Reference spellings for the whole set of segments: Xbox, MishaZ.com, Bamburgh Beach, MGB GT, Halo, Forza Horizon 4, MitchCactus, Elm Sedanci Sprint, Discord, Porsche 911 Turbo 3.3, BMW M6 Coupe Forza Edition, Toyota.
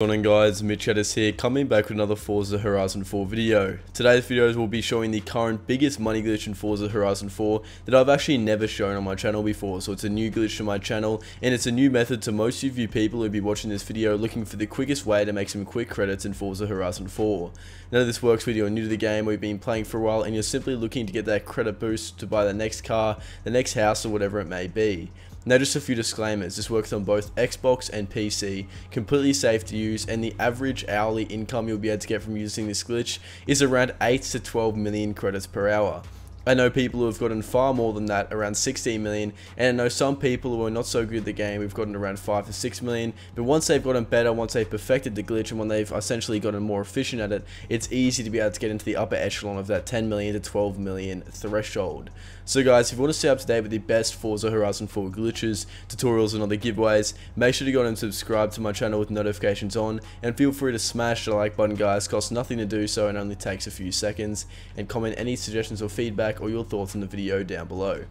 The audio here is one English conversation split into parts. Good morning guys, MitchCactus here, coming back with another Forza Horizon 4 video. Today's videos will be showing the current biggest money glitch in Forza Horizon 4 that I've actually never shown on my channel before. So it's a new glitch to my channel, and it's a new method to most of you people who'll be watching this video looking for the quickest way to make some quick credits in Forza Horizon 4. Now this works when you're new to the game or you've been playing for a while and you're simply looking to get that credit boost to buy the next car, the next house, or whatever it may be. Now just a few disclaimers, this works on both Xbox and PC, completely safe to use, and the average hourly income you'll be able to get from using this glitch is around 8 to 12 million credits per hour. I know people who have gotten far more than that, around 16 million, and I know some people who are not so good at the game who've gotten around 5 to 6 million, but once they've gotten better, once they've perfected the glitch, and when they've essentially gotten more efficient at it, it's easy to be able to get into the upper echelon of that 10 million to 12 million threshold. So guys, if you want to stay up to date with the best Forza Horizon 4 glitches, tutorials, and other giveaways, make sure to go and subscribe to my channel with notifications on, and feel free to smash the like button guys, it costs nothing to do so and only takes a few seconds, and comment any suggestions or feedback or your thoughts on the video down below.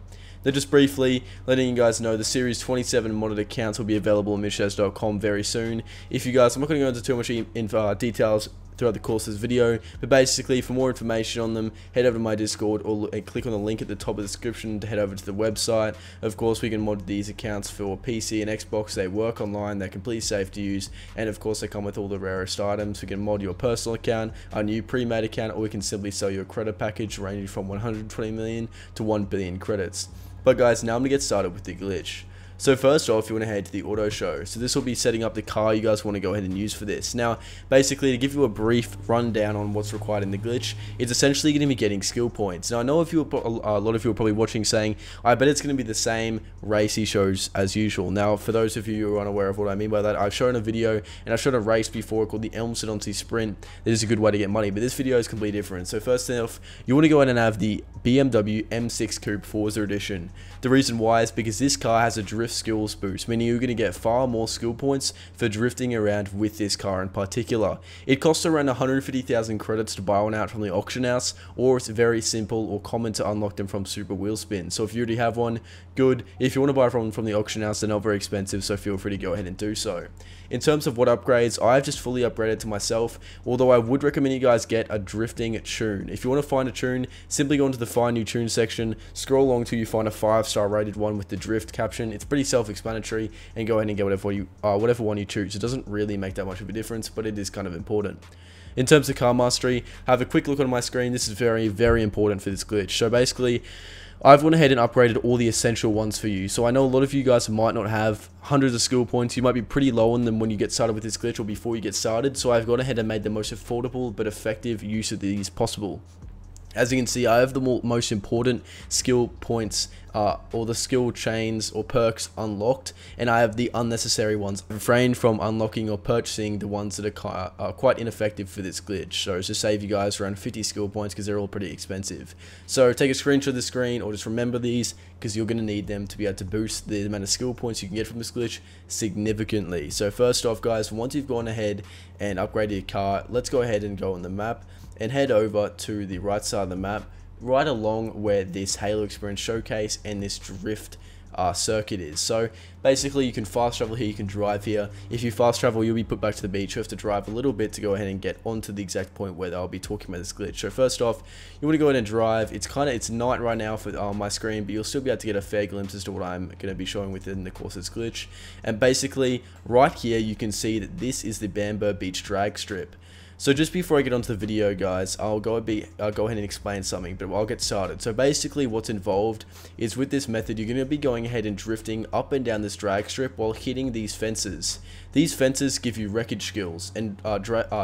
Now just briefly, letting you guys know the Series 27 modded accounts will be available on MishaZ.com very soon. If you guys, I'm not going to go into too much details throughout the course of this video, but basically for more information on them, head over to my Discord or click on the link at the top of the description to head over to the website. Of course, we can mod these accounts for PC and Xbox, they work online, they're completely safe to use, and of course they come with all the rarest items. We can mod your personal account, our new pre-made account, or we can simply sell you a credit package ranging from 120 million to 1 billion credits. But guys, now I'm going to get started with the glitch. So first off, you want to head to the auto show. So this will be setting up the car you guys want to go ahead and use for this. Now, basically to give you a brief rundown on what's required in the glitch, it's essentially going to be getting skill points. Now I know a lot of you are probably watching saying, I bet it's going to be the same racey shows as usual. Now for those of you who are unaware of what I mean by that, I've shown a video and I've shown a race before called the Elm Sedanci Sprint. This is a good way to get money, but this video is completely different. So first off, you want to go ahead and have the BMW M6 Coupe Forza Edition. The reason why is because this car has a drift skills boost, meaning you're going to get far more skill points for drifting around with this car in particular. It costs around 150,000 credits to buy one out from the auction house, or it's very simple or common to unlock them from Super Wheel Spin. So if you already have one, good. If you want to buy from the auction house, they're not very expensive, so feel free to go ahead and do so. In terms of what upgrades, I've just fully upgraded to myself, although I would recommend you guys get a drifting tune. If you want to find a tune, simply go into the find new tune section, scroll along till you find a 5-star rated one with the drift caption. It's pretty self-explanatory, and go ahead and get whatever one you choose. It doesn't really make that much of a difference, but it is kind of important. In terms of car mastery, have a quick look on my screen. This is very, very important for this glitch. So basically, I've gone ahead and upgraded all the essential ones for you. So I know a lot of you guys might not have hundreds of skill points. You might be pretty low on them when you get started with this glitch or before you get started. So I've gone ahead and made the most affordable but effective use of these possible. As you can see, I have the most important skill points or the skill chains or perks unlocked, and I have the unnecessary ones. Refrain from unlocking or purchasing the ones that are quite ineffective for this glitch. So it's just save you guys around 50 skill points because they're all pretty expensive. So take a screenshot of the screen or just remember these because you're going to need them to be able to boost the amount of skill points you can get from this glitch significantly. So first off guys, once you've gone ahead and upgraded your car, let's go ahead and go on the map and head over to the right side of the map, right along where this Halo Experience Showcase and this drift circuit is. So basically you can fast travel here, you can drive here. If you fast travel, you'll be put back to the beach. You have to drive a little bit to go ahead and get onto the exact point where they'll be talking about this glitch. So first off, you want to go ahead and drive. It's night right now for my screen, but you'll still be able to get a fair glimpse as to what I'm going to be showing within the course of this glitch. And basically right here you can see that this is the Bamburgh Beach drag strip. So just before I get onto the video guys, I'll go ahead and explain something, but I'll get started. So basically what's involved is with this method, you're going to be going ahead and drifting up and down this drag strip while hitting these fences. These fences give you wreckage skills, and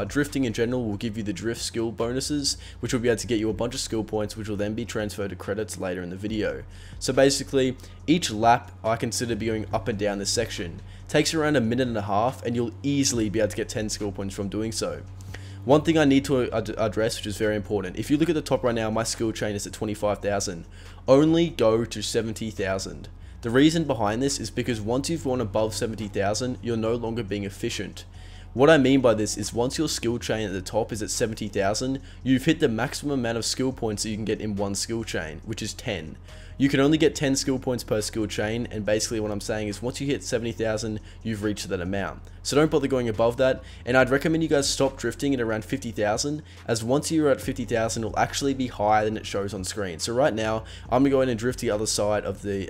drifting in general will give you the drift skill bonuses, which will be able to get you a bunch of skill points, which will then be transferred to credits later in the video. So basically, each lap I consider going up and down this section. Takes around a minute and a half, and you'll easily be able to get 10 skill points from doing so. One thing I need to address, which is very important, if you look at the top right now, my skill chain is at 25,000. Only go to 70,000. The reason behind this is because once you've gone above 70,000, you're no longer being efficient. What I mean by this is once your skill chain at the top is at 70,000, you've hit the maximum amount of skill points that you can get in one skill chain, which is 10. You can only get 10 skill points per skill chain, and basically what I'm saying is once you hit 70,000, you've reached that amount. so don't bother going above that, and I'd recommend you guys stop drifting at around 50,000, as once you're at 50,000 it'll actually be higher than it shows on screen. So right now I'm going to go in and drift the other side of the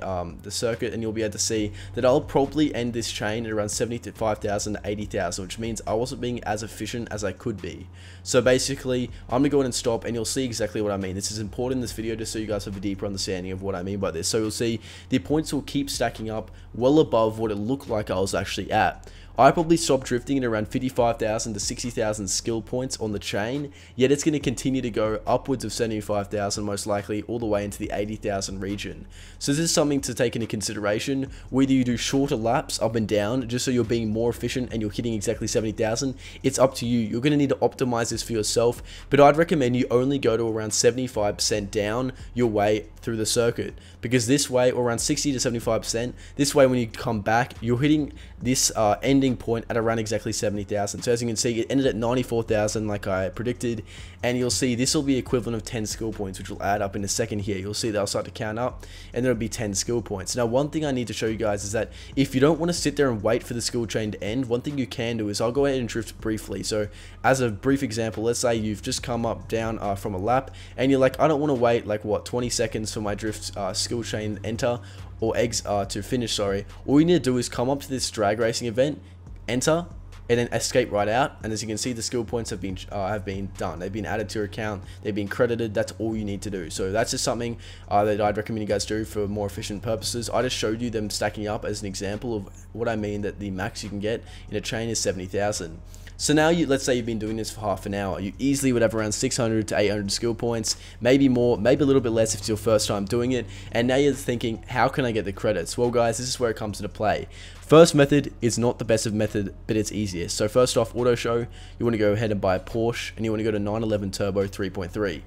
circuit, and you'll be able to see that I'll probably end this chain at around 75,000 to 80,000, which means I wasn't being as efficient as I could be. So basically I'm going to go in and stop, and you'll see exactly what I mean. This is important in this video just so you guys have a deeper understanding of what I mean by this. So you'll see the points will keep stacking up well above what it looked like I was actually at. I probably stopped drifting at around 55,000 to 60,000 skill points on the chain, yet it's going to continue to go upwards of 75,000 most likely, all the way into the 80,000 region. So this is something to take into consideration, whether you do shorter laps up and down just so you're being more efficient and you're hitting exactly 70,000, it's up to you. You're going to need to optimize this for yourself, but I'd recommend you only go to around 75% down your way through the circuit, because this way, or around 60 to 75%, this way when you come back, you're hitting this ending point at around exactly 70,000. So as you can see, it ended at 94,000 like I predicted, and you'll see this will be equivalent of 10 skill points, which will add up in a second here. You'll see that I'll start to count up and there'll be 10 skill points. Now one thing I need to show you guys is that if you don't want to sit there and wait for the skill chain to end, one thing you can do is I'll go ahead and drift briefly. So as a brief example, let's say you've just come up down from a lap and you're like, I don't want to wait like what 20 seconds for my drift skill chain enter or to finish, sorry. All you need to do is come up to this drag racing event, enter, and then escape right out, and as you can see the skill points have been done. They've been added to your account, they've been credited. That's all you need to do. So that's just something that I'd recommend you guys do for more efficient purposes. I just showed you them stacking up as an example of what I mean, that the max you can get in a chain is 70,000. So now let's say you've been doing this for half an hour, you easily would have around 600 to 800 skill points, maybe more, maybe a little bit less if it's your first time doing it, and now you're thinking, how can I get the credits? Well guys, this is where it comes into play. First method is not the best of method, but it's easiest. So first off, auto show, you want to go ahead and buy a Porsche, and you want to go to 911 Turbo 3.3.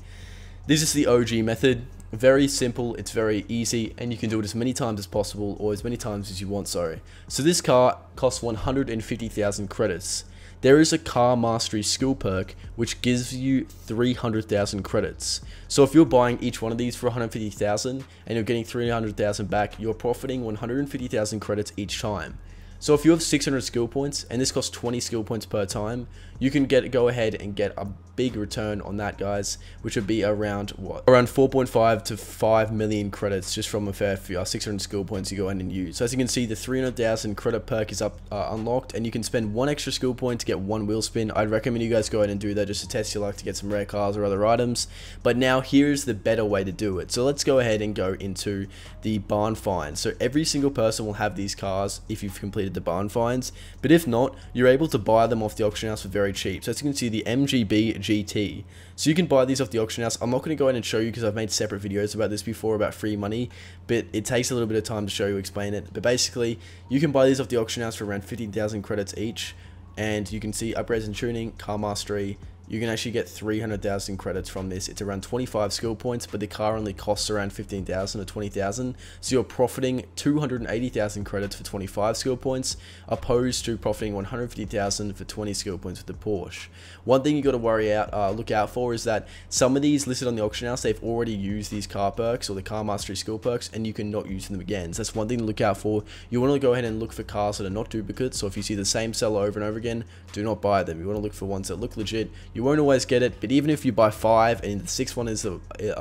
This is the OG method. Very simple, it's very easy, and you can do it as many times as possible, or as many times as you want, sorry. So this car costs 150,000 credits. There is a car mastery skill perk which gives you 300,000 credits. So if you're buying each one of these for 150,000 and you're getting 300,000 back, you're profiting 150,000 credits each time. So if you have 600 skill points, and this costs 20 skill points per time, you can go ahead and get a big return on that, guys, which would be around what? Around 4.5 to 5 million credits just from a fair few 600 skill points you go in and use. So as you can see, the 300,000 credit perk is unlocked, and you can spend one extra skill point to get one wheel spin. I'd recommend you guys go ahead and do that just to test your luck to get some rare cars or other items. But now here's the better way to do it. So let's go ahead and go into the barn find. So every single person will have these cars if you've completed the barn finds, but if not, you're able to buy them off the auction house for very cheap. So as you can see, the MGB GT. So you can buy these off the auction house. I'm not going to go ahead and show you because I've made separate videos about this before about free money, but it takes a little bit of time to show you, explain it. But basically, you can buy these off the auction house for around 15,000 credits each, and you can see upgrades and tuning, car mastery. You can actually get 300,000 credits from this. It's around 25 skill points, but the car only costs around 15,000 or 20,000. So you're profiting 280,000 credits for 25 skill points, opposed to profiting 150,000 for 20 skill points with the Porsche. One thing you got to look out for is that some of these listed on the auction house, they've already used these car perks or the car mastery skill perks, and you cannot use them again. So that's one thing to look out for. You want to go ahead and look for cars that are not duplicates. So if you see the same seller over and over again, do not buy them. You want to look for ones that look legit. You won't always get it, but even if you buy 5 and the sixth one is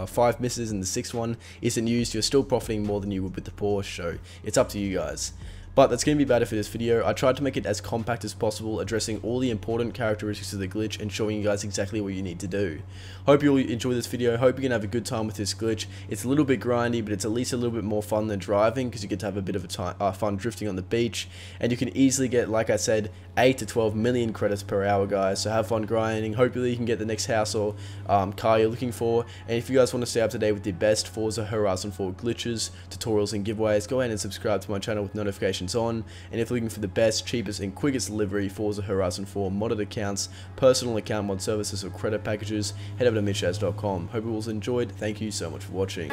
five misses and the sixth one isn't used, you're still profiting more than you would with the Porsche, so it's up to you guys. But that's going to be about it for this video. I tried to make it as compact as possible, addressing all the important characteristics of the glitch and showing you guys exactly what you need to do. Hope you all enjoy this video. Hope you can have a good time with this glitch. It's a little bit grindy, but it's at least a little bit more fun than driving because you get to have a bit of a fun drifting on the beach. And you can easily get, like I said, 8 to 12 million credits per hour, guys. So have fun grinding. Hopefully you can get the next house or car you're looking for. And if you guys want to stay up to date with the best Forza Horizon 4 glitches, tutorials, and giveaways, go ahead and subscribe to my channel with notifications on. And if you're looking for the best, cheapest, and quickest delivery Forza Horizon 4 modded accounts, personal account mod services, or credit packages, head over to MishaZ.com. Hope you all enjoyed. Thank you so much for watching.